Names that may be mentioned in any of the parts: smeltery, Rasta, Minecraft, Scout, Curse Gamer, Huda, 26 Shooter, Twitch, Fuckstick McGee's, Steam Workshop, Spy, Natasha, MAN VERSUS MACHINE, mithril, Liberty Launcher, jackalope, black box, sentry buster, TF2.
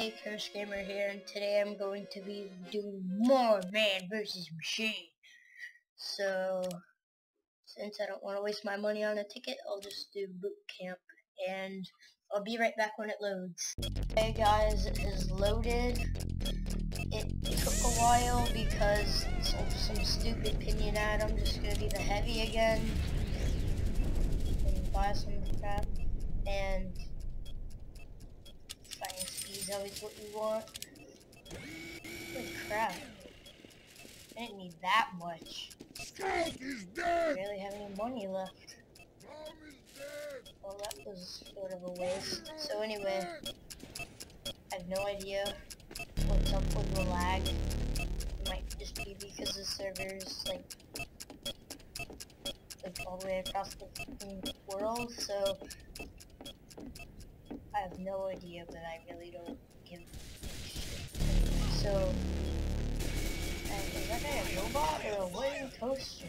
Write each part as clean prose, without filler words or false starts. Hey, Curse Gamer here, and today I'm going to be doing more Man Versus Machine. So, since I don't want to waste my money on a ticket, I'll just do boot camp, and I'll be right back when it loads. Hey guys, it is loaded. It took a while because some stupid pinion ad. I'm just gonna be the heavy again and buy some crap and. Is always what you want. Good crap. I didn't need that much. Skunk is dead. I barely have any money left. Mom is dead. Well, that was sort of a waste. So anyway, I have no idea what's up with the lag. It might just be because the server's like all the way across the world. So. I have no idea, but I really don't give a shit. So, is that guy a robot or a wooden toaster?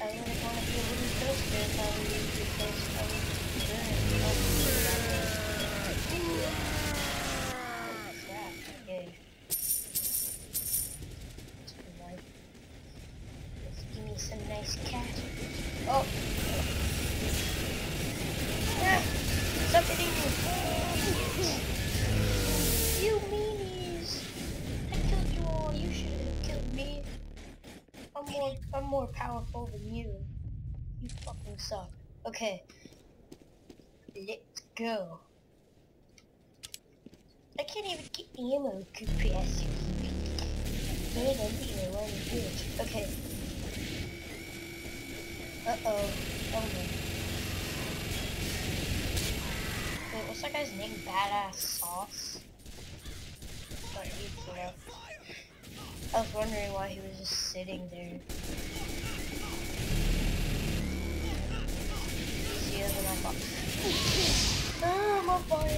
I wouldn't want to be a wooden toaster if I would use the toast. I would burn it. Crap, okay. That's good life. Let's give me some nice cash. Oh! Stop hitting me! You meanies! I killed you all, you should have killed me. I'm more powerful than you. You fucking suck. Okay. Let's go. I can't even get the ammo compressor. Man, I'm being a lonely bitch. Okay. Uh-oh. Oh no. Wait, what's that guy's name? Badass Sauce? But you know. I was wondering why he was just sitting there. Easier than I thought. Ah, I'm on fire!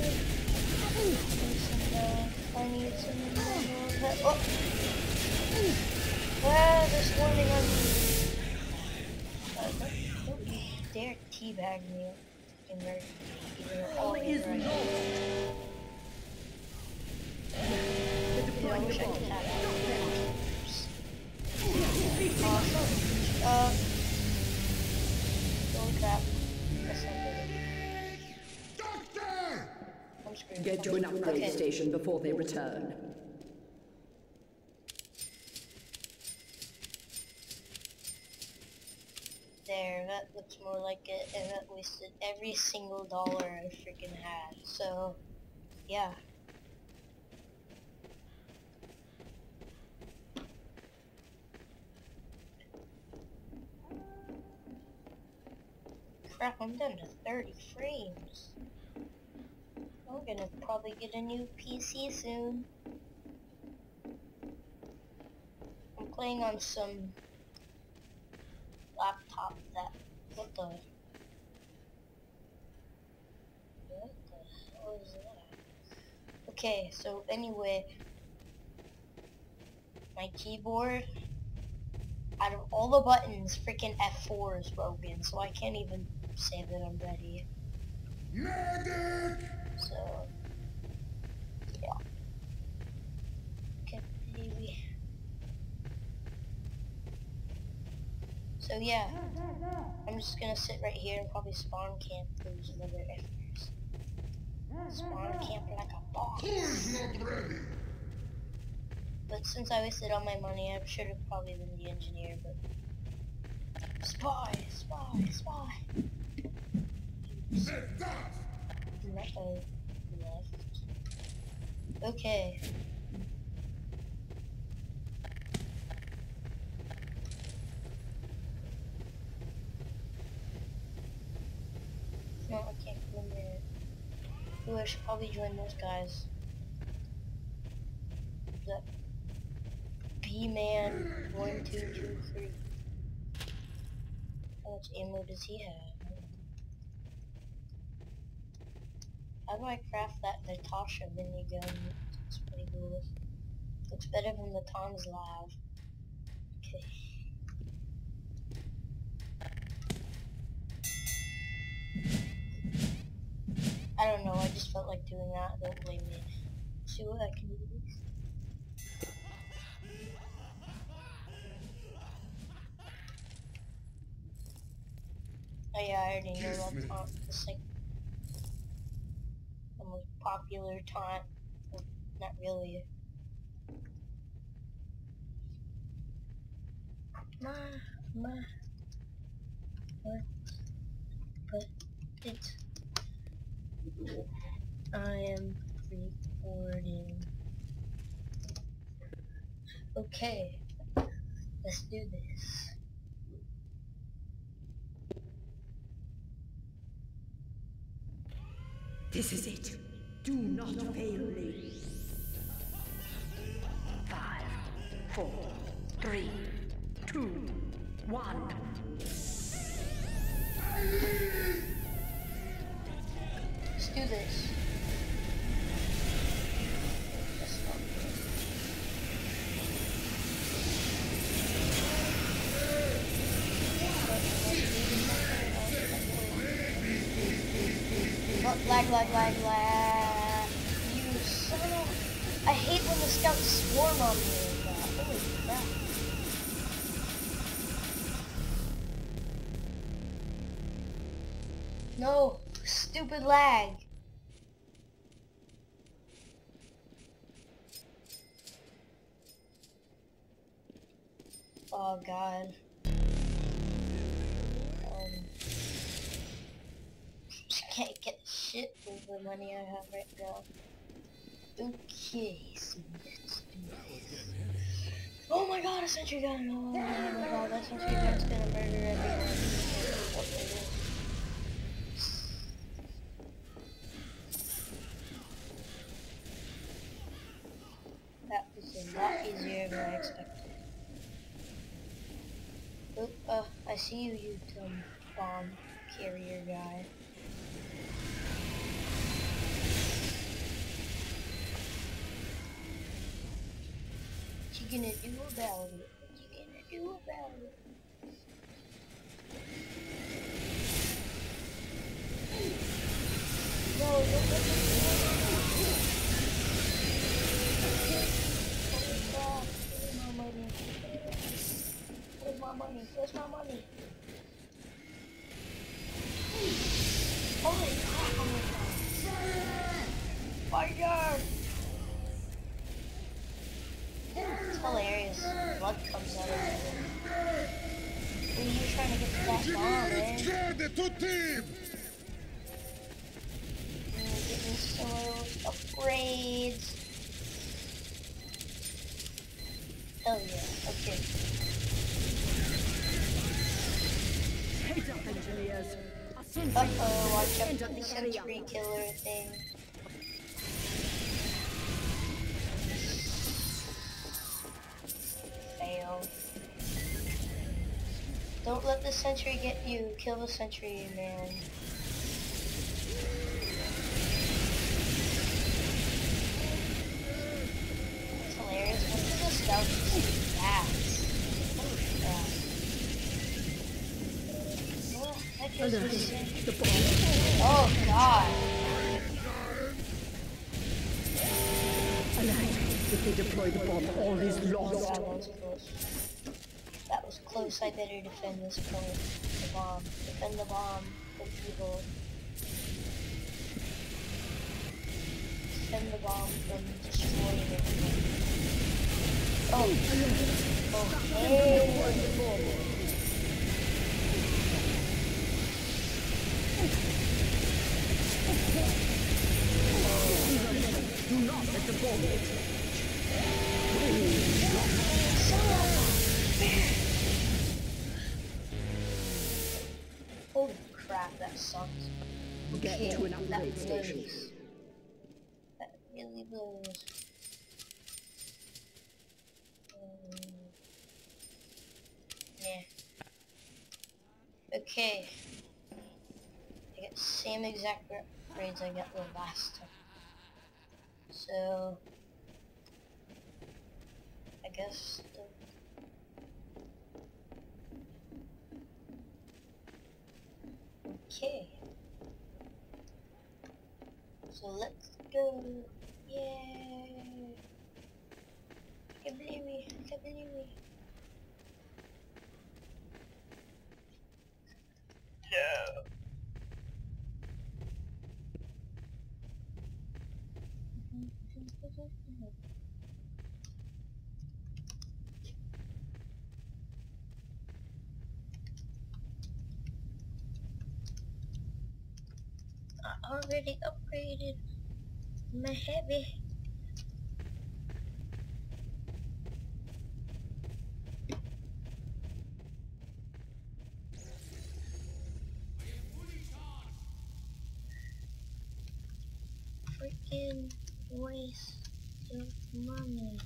I need some more. Oh! Wow, there's warning on me. Don't you dare teabag me. Get to an upgrade station before they return. There, that looks more like it, and that wasted every single dollar I freaking had, so, yeah. Crap, I'm down to 30 frames. I'm gonna probably get a new PC soon. I'm playing on some laptop that, what the hell is that? Okay, so anyway, my keyboard, out of all the buttons, freaking F4 is broken, so I can't even say that I'm ready. Magic! So, yeah. Okay, baby. So yeah, I'm just gonna sit right here and probably spawn camp those little efforts. Spawn camp like a boss. But since I wasted all my money, I should have probably been the engineer, but... Spy! Left. Okay. No, I can't join there. Ooh, I should probably join those guys. That B-Man 1223. How much ammo does he have? How do I craft that Natasha minigun? It's pretty cool. Looks better than the Tom's Lab. Okay. I don't know, I just felt like doing that, don't blame me. See what I can do. Oh yeah, I already know that taunt. It's like the most popular taunt. Not really. But it's... I am recording. Okay, let's do this. This is it. Do not fail me. 5, 4, 3, 2, 1. Let's do this. Lag. You son of a... I hate when the scouts swarm on me like that. Holy crap. No, stupid lag. Oh god. Can't get shit with the money I have right now. Okay, so let's do this. Oh my god, a sentry gun! Oh my god, that sentry gun's gonna murder everyone. That was a lot easier than I expected. Oh, I see you, you dumb bomb carrier guy. What you gonna do about it? What you gonna do about it? No, where's my money? Where's my money? Holy crap, oh my god. Fire! It's hilarious. Blood comes out of it. When you're trying to get the last bomb, eh? Give me some upgrades. Oh yeah, okay. Heads up, engineers. Uh-oh, watch out for the sentry killer thing. Don't let the sentry get you. Kill the sentry, man. It's hilarious. What is this stuff? Oh, that gives me sentry. Oh god. If they deploy the bomb, all is lost. That was close, I better defend this point. The bomb. Defend the bomb. Don't evil. Defend the bomb from destroying everything. Oh, okay. Do not let the bomb hit. Holy crap, that sucks. We'll get to an upgrade station. That really blows. Yeah. Okay. I got the same exact upgrades I got the last time. So... I guess... Okay. So So let's go. Yay! I can believe me. No. I already upgraded my heavy. Freaking waste of money.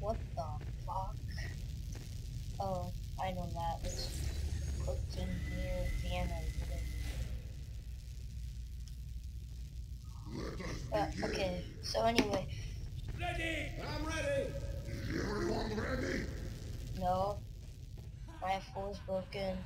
What the? Oh, I know that. It's cooked in here, Vienna. Okay, so anyway. Ready! I'm ready! Is everyone ready? No. Rifle is broken.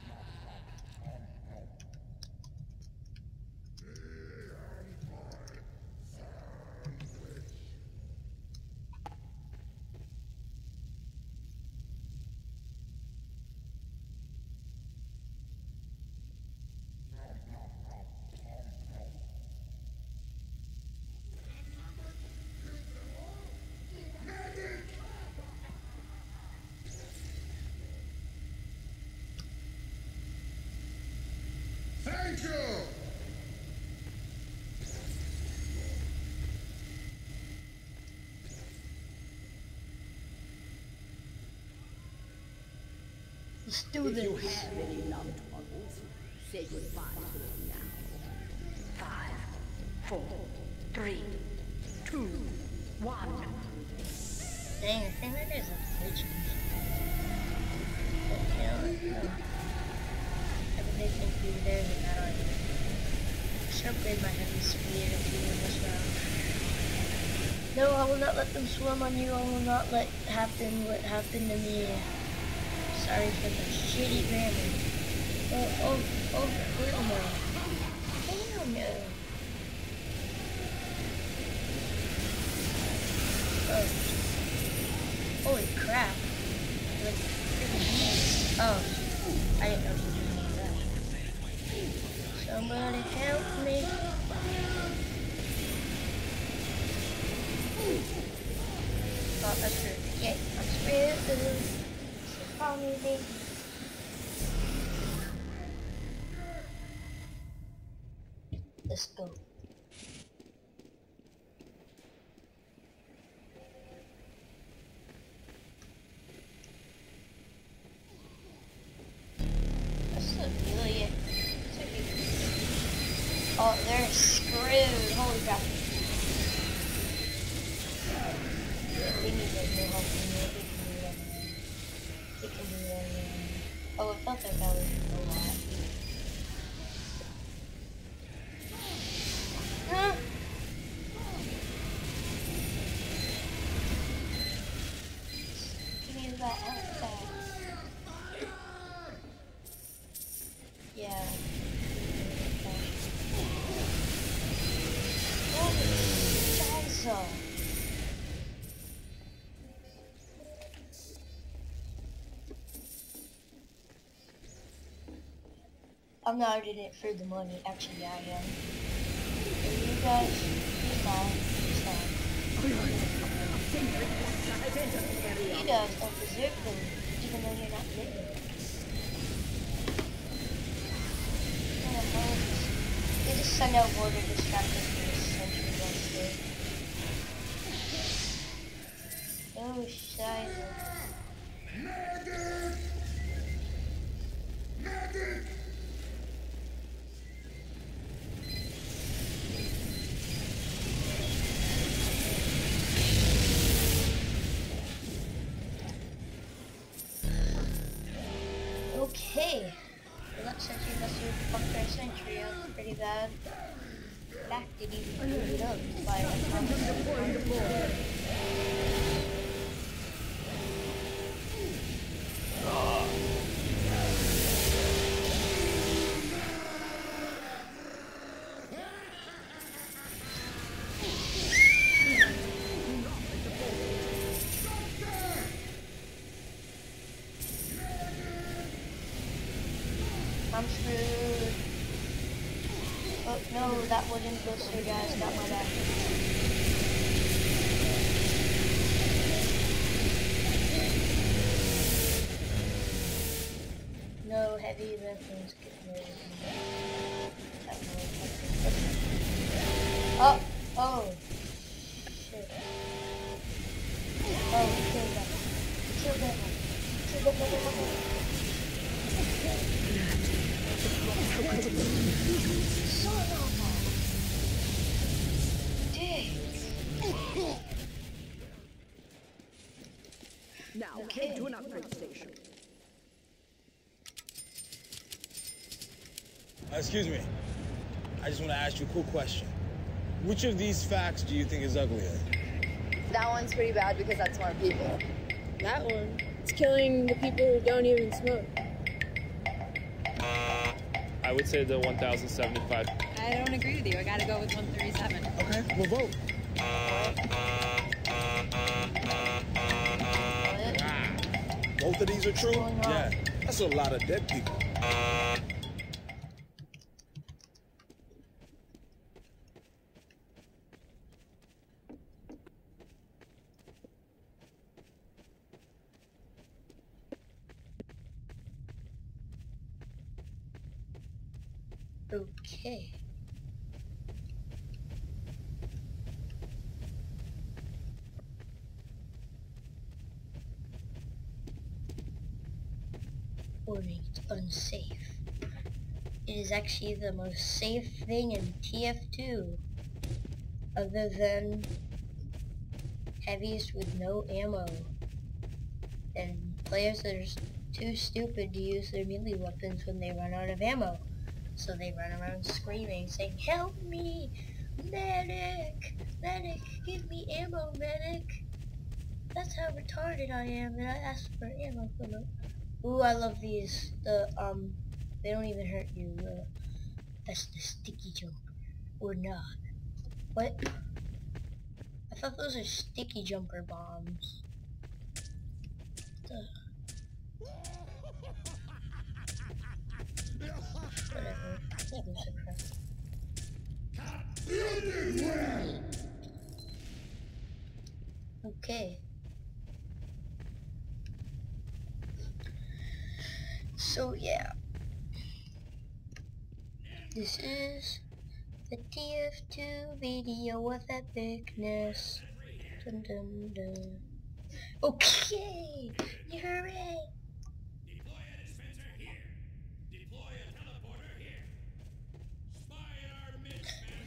Thank you! Let's do this. If you have any loved ones, say goodbye to them now. 5, 4, 3, 2, 1. Dang, I think that is a glitch. Okay, there's an add-on. I should upgrade my heavy spear if you want this round. No, I will not let them swarm on you. I will not let happen what happened to me. Sorry for the shitty grammar. Oh, little more. Damn no. Oh. Holy crap. Like, oh, I didn't know. Somebody help me. Oh, that's good. Yeah, I'm scared. Call me, baby. Let's go. That's so brilliant. Oh, they're screwed. Holy crap. We need to go help them. They can do that again. Oh, it felt like that was a lot. Huh? Give me that outside. Yeah. So I'm not doing it for the money, actually I am. And you guys, you guys don't deserve them, even though you're not living. They just send out water distractors for the sentry buster. Oh, Scheiße. Medic! Medic! Okay. Well, that sentry must have fucked our sentry up pretty bad. Back didn't even do it up by the time. Oh. I'm screwed. Oh, no, that wooden blister, guys, got my back. No heavy weapons get rid of. Oh, oh. Shit. Oh, we killed that one. Killed that one. Killed that one. Son of a dick. Now, head to an upgrade station. Excuse me. I just want to ask you a cool question. Which of these facts do you think is uglier? That one's pretty bad because that's more people. That one? It's killing the people who don't even smoke. I would say the 1,075. I don't agree with you. I gotta go with 137. Okay, we'll vote. Both of these are true? Yeah. That's a lot of dead people. Okay. Warning, it's unsafe. It is actually the most safe thing in TF2. Other than heavies with no ammo. And players that are too stupid to use their melee weapons when they run out of ammo. So they run around screaming, saying, "Help me! Medic! Medic! Give me ammo, medic!" That's how retarded I am, and I asked for ammo for them. Ooh, I love these. They don't even hurt you. That's the sticky jump. Or not. What? I thought those are sticky jumper bombs. Whatever. That was a crap. You did well. Okay. So yeah, this is the TF2 video of epicness. Dun dun dun. Okay, you heard it.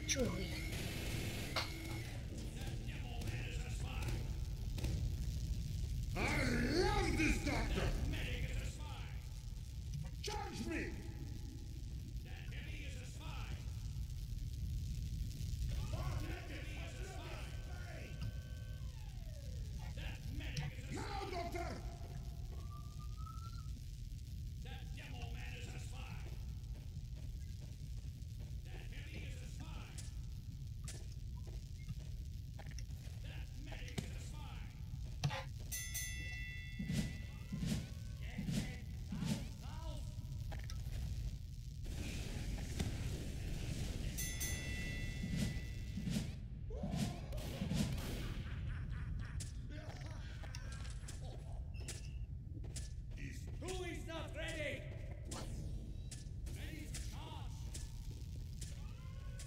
Truly. I love this doctor. Charge me. That enemy is a spy. That medic is a spy. Now, doctor.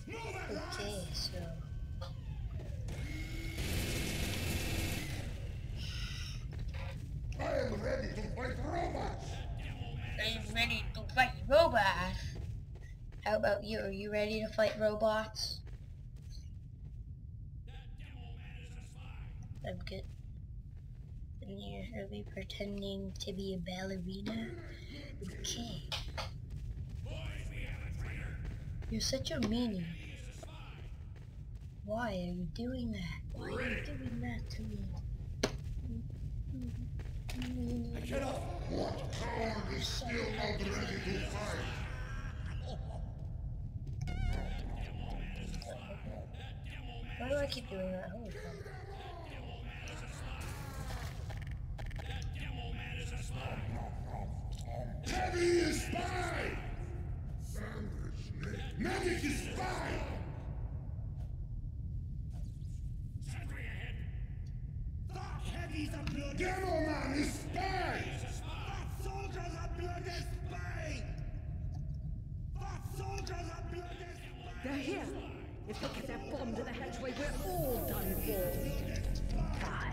Okay, so I am ready to fight robots. I'm ready to fight robots. How about you? Are you ready to fight robots? I'm good. And you're be pretending to be a ballerina. Okay. You're such a meanie. Why are you doing that? Why are you doing that to me? I cannot. What power is still not ready to fight? Why do I keep doing that? Holy crap. That devil man is a spy! Heavy is spy! Devil man is spy! Soldiers are blood is spy! Soldiers are blood is spy! They're here! If they get that bomb to the hatchway, we're all done for! 5,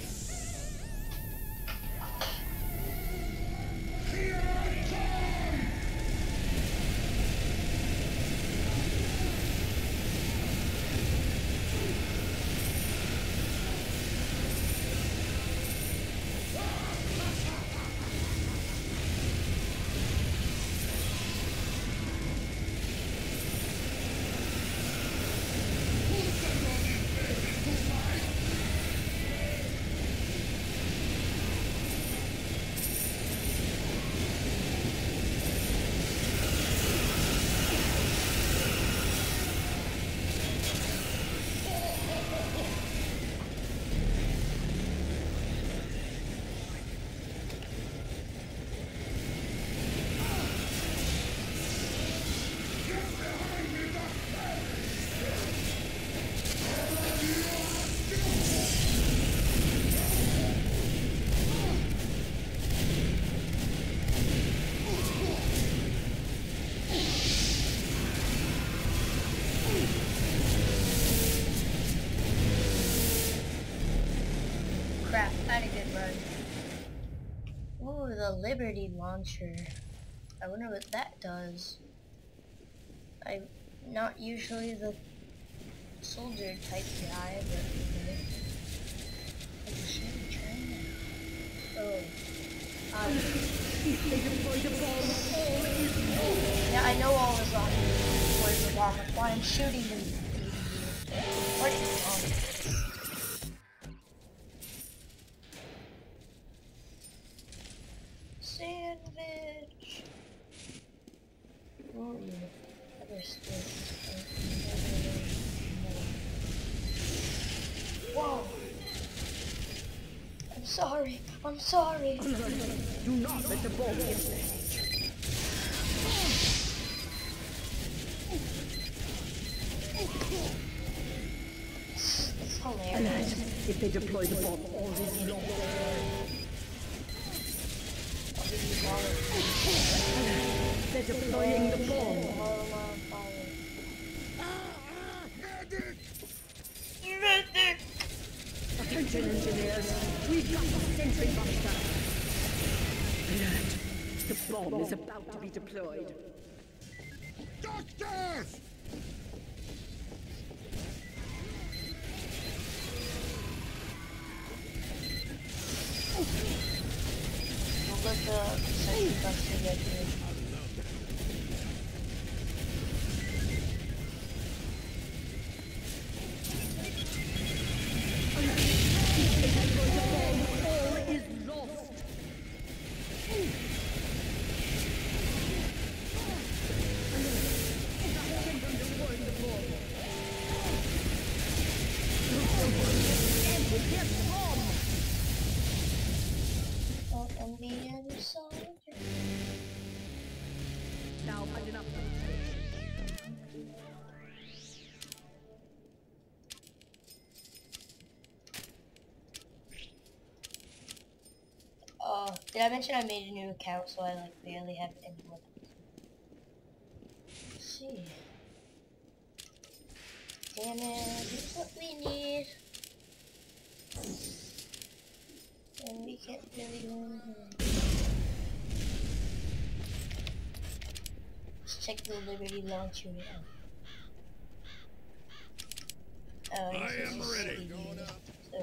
Here I come! Liberty Launcher. I wonder what that does. I'm not usually the soldier type guy, but I should try that. Oh. Yeah, I know all the zombies. That's why I'm shooting them. What is wrong? Sandwich! Oh, yeah. Other stuff. Whoa! I'm sorry! I'm sorry! Do not let the ball get there! It's hilarious. If they deploy the bomb already long. They're deploying the bomb. Medic! Medic! Attention, engineers. We've got the sentry buster. Alert. The bomb is about to be deployed. Doctors! Oh. Let the sentry buster get here. All is lost. On the other side. Now I did not Oh, did I mention I made a new account, so I like barely have anyone? Let's see. Damn it, that's what we need. And we can't really go in here. Let's check the Liberty Launcher now. Oh, I am ready. So,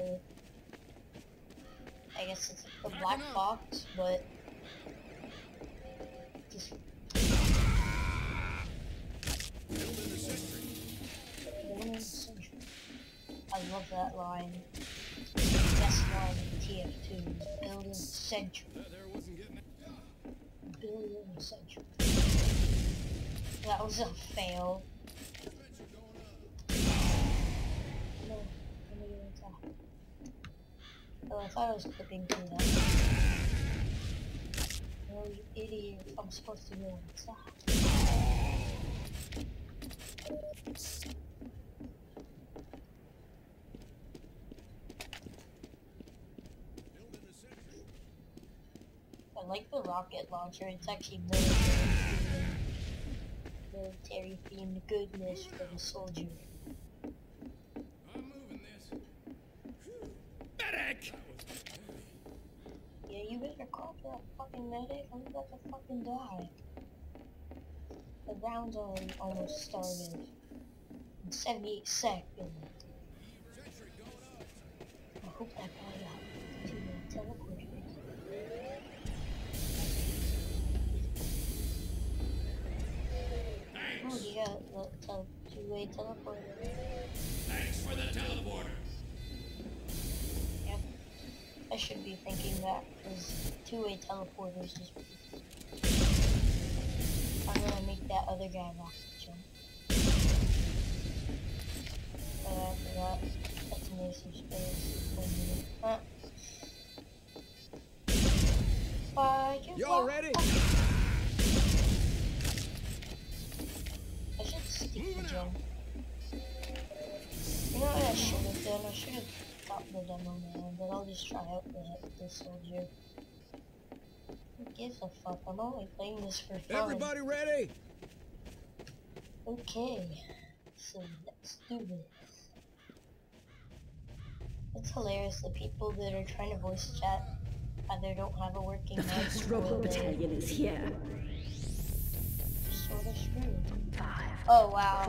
I guess it's the black box, but just I love that line. Best line in TF2. Building sentry. Building sentry. That was a fail. No, I'm gonna attack. Oh, I thought I was clipping through that. No, you idiot. I'm supposed to go attack. like the rocket launcher. It's actually military themed goodness for the soldier. I'm moving this. Medic! Yeah, you better call for that fucking medic. I'm about to fucking die. The round's almost started. In 78 seconds. I hope that guy got to the teleport. Oh, you got a two-way teleporter. Thanks for the teleporter! Yep. I should be thinking that, because two-way teleporters is... I'm gonna make that other guy rocket jump. But after that, let's make some space. Huh? Bye, you all ready? I should stick the jump. You know what I should have done? I should have stopped the demo now, but I'll just try out the soldier. Who gives a fuck? I'm only playing this for fun. Everybody ready? Okay, so let's do this. It's hilarious, the people that are trying to voice chat either don't have a working mic. The first Robo Battalion is here. Sort of screwed. 5. Oh wow.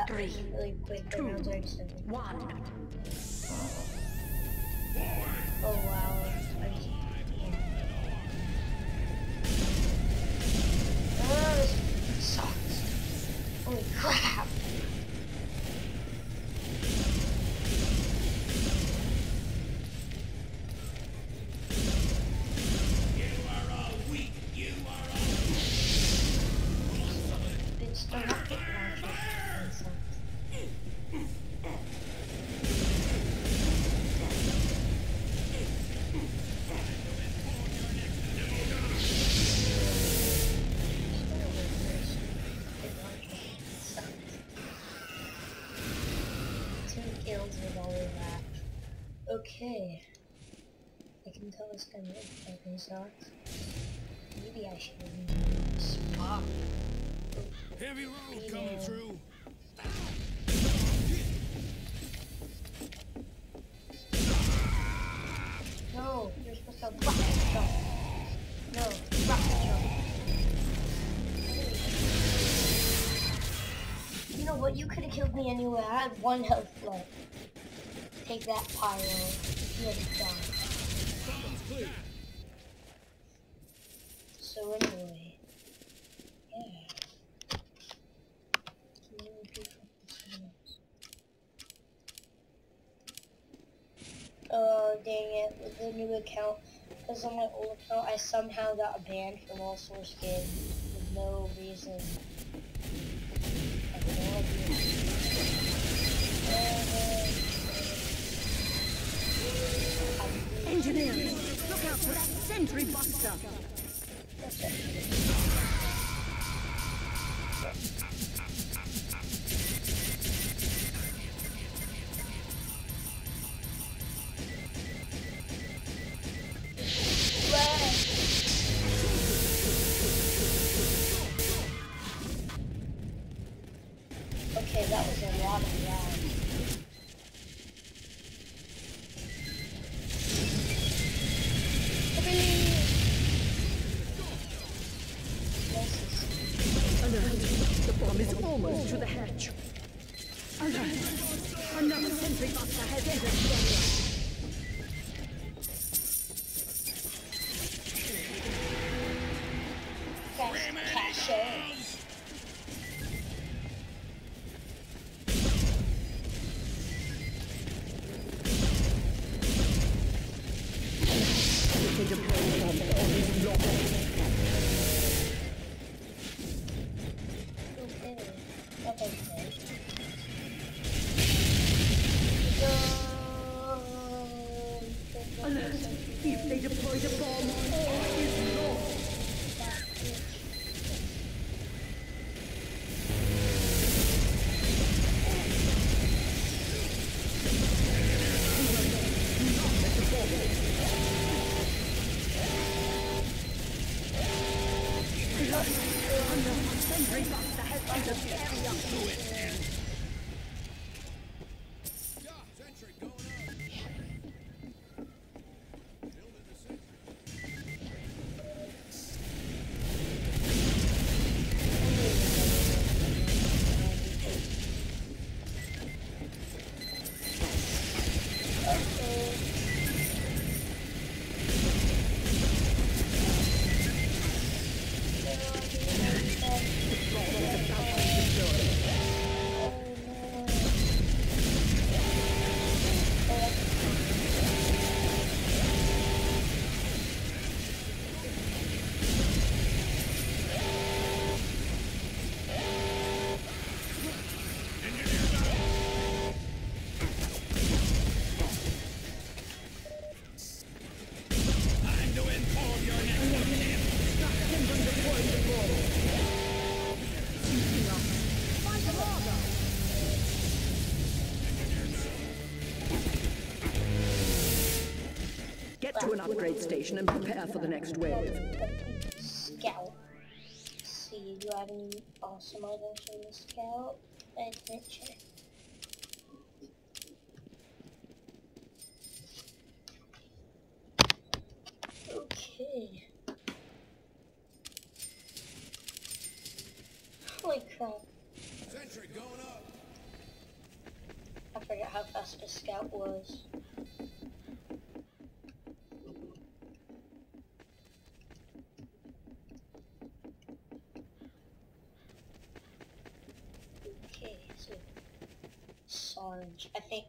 4, that 3, was really quick. 2, 1. Oh wow. This sucks. Holy crap. Okay, I can tell it's gonna look fucking sucks. Maybe I should spot. Heavy road coming through. No, you're supposed to rocket jump. No, rocket jump. You know what? You could have killed me anyway. I had 1 health left. Take that pyro. Let it die. So anyway, yeah. Oh dang it! With the new account, because on my old account I somehow got banned from all source games with no reason. Engineers, look out for that sentry buster. Okay, that was a lot of rounds. to an upgrade station and prepare for the next wave. Scout. So you do have any awesome items from the scout adventure. Okay. Holy crap. Sentry going up. I forgot how fast a scout was. I think,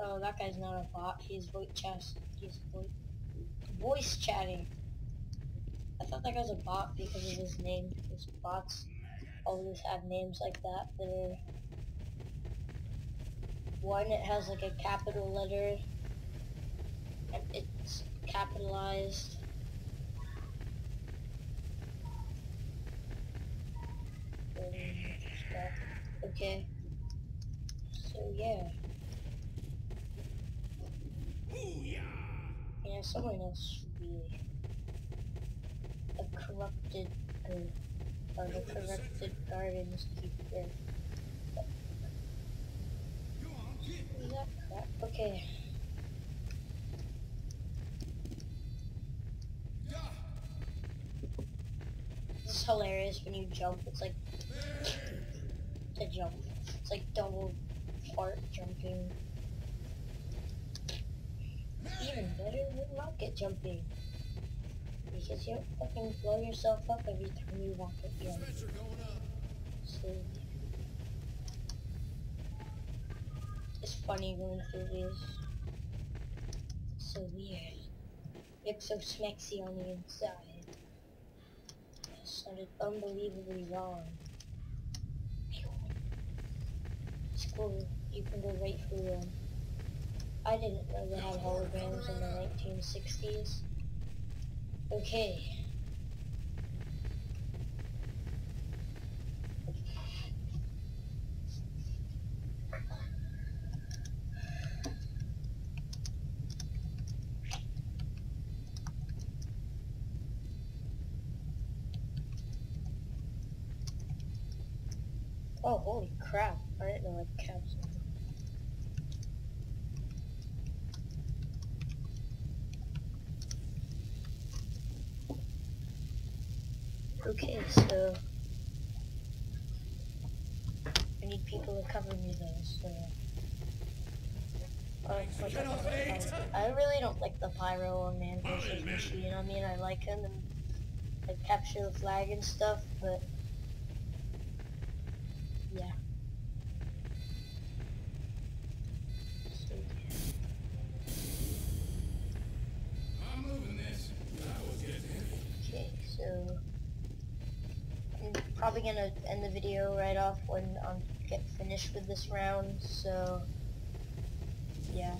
oh, that guy's not a bot, he's voice chatting. I thought that guy's a bot because of his name, because bots always have names like that. They're, one, it has like a capital letter, and it's capitalized. Okay. So yeah. Yeah, someone else should be a corrupted or the corrupted gardens keeper. Is that crap? Okay. This is hilarious when you jump, it's like to jump. It's like double fart jumping. Even better than rocket jumping. Because you don't fucking blow yourself up every time you rocket jump. So, it's funny going through this. It's so weird. It's so smexy on the inside. It sounded unbelievably wrong. Cool. You can go right through them. I didn't know they had holograms in the 1960s. Okay. Oh, holy crap. I didn't know what the caps were. Okay, so I need people to cover me though, so I really don't like the pyro on Man Versus Machine. I mean, I like him and I capture the flag and stuff, but yeah. Probably gonna end the video right off when I get finished with this round, so yeah.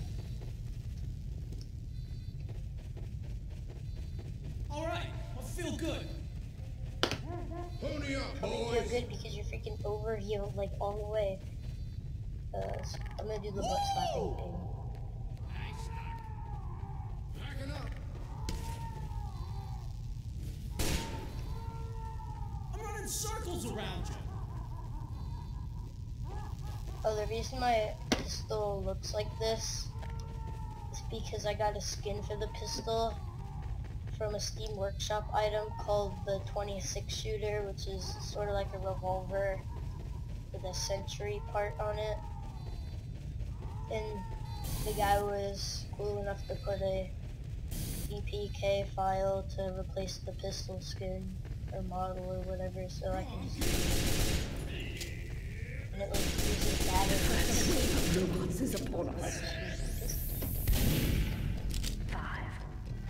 Alright, I feel good. Pony up, boys. Feel good because you're freaking over healed like all the way. So I'm gonna do the butt slapping thing. Circles around you. Oh, the reason my pistol looks like this is because I got a skin for the pistol from a Steam Workshop item called the 26 Shooter, which is sort of like a revolver with a sentry part on it. And the guy was cool enough to put a EPK file to replace the pistol skin. Or model or whatever, so I can just... And it like uses that as well. Robots is upon us. 5,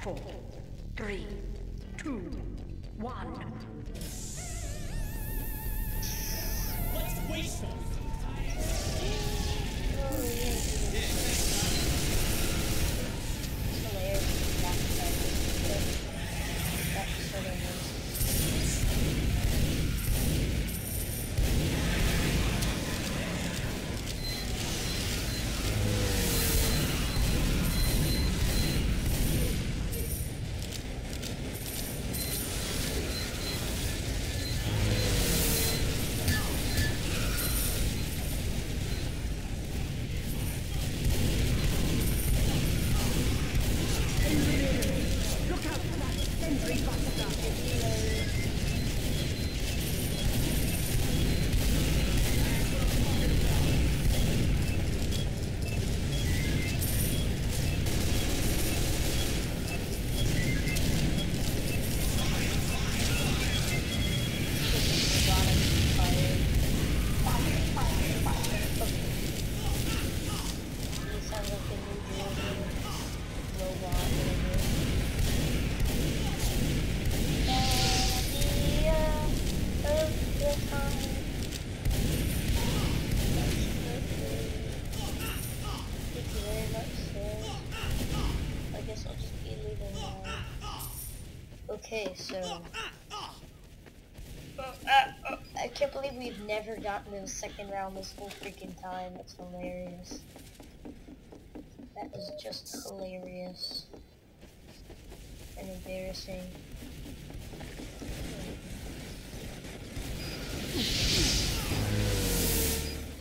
4, 3, 2, 1. Let's waste them. Oh, yeah. Hilarious. That's sort of nice. Okay, so I can't believe we've never gotten to the second round this whole freaking time. That's hilarious. That is just hilarious and embarrassing.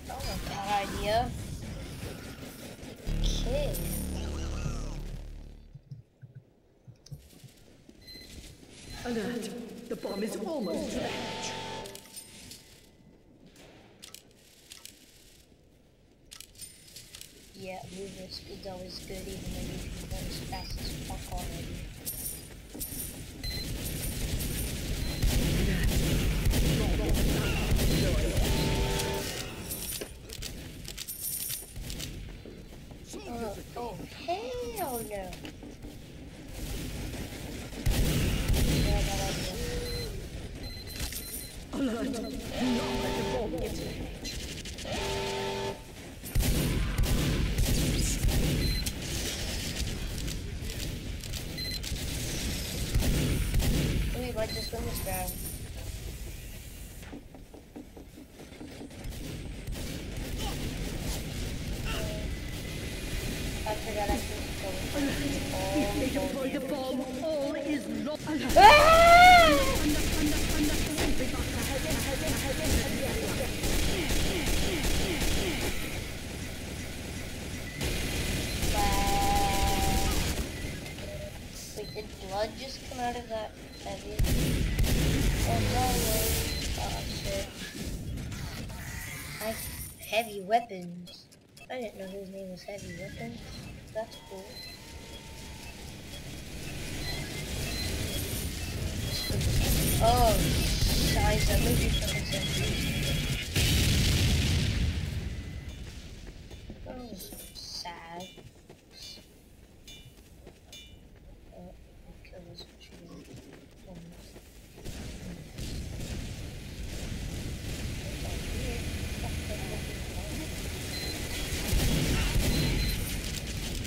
That was a bad idea. Okay. Alert! The bomb is almost dropped. Yeah, movement speed's always good, even though you can go as fast as fuck already. Oh, hell no! Alert! Do not let the bomb get to the hedge. We might just win this round. I forgot I could go. All the bomb. All is lost. Wait, did blood just come out of that? Heavy. I heavy weapons. I didn't know his name was Heavy Weapons. That's cool. Oh, guys, I lose you from something. That was sad. Oh, kill this tree.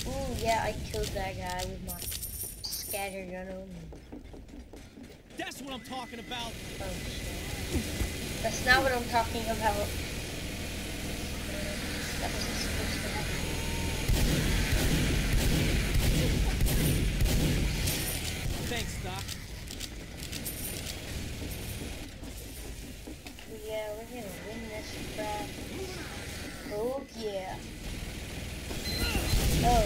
Oh, yeah, I killed that guy with my scatter gun on. That's what I'm talking about. Oh, shit. That's not what I'm talking about. That wasn't supposed to happen. Thanks, Doc. Yeah, we're gonna win this crap. Oh, yeah. Oh,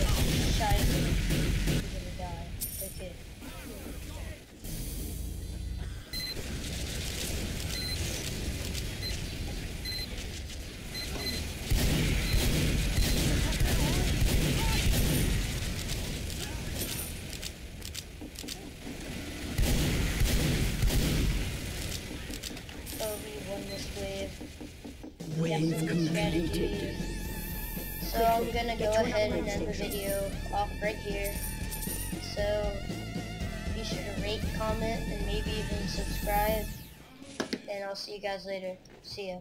shit. I'm gonna die. Okay. Strategy. So I'm gonna go ahead and end the video off right here. So be sure to rate, comment, and maybe even subscribe. And I'll see you guys later. See ya.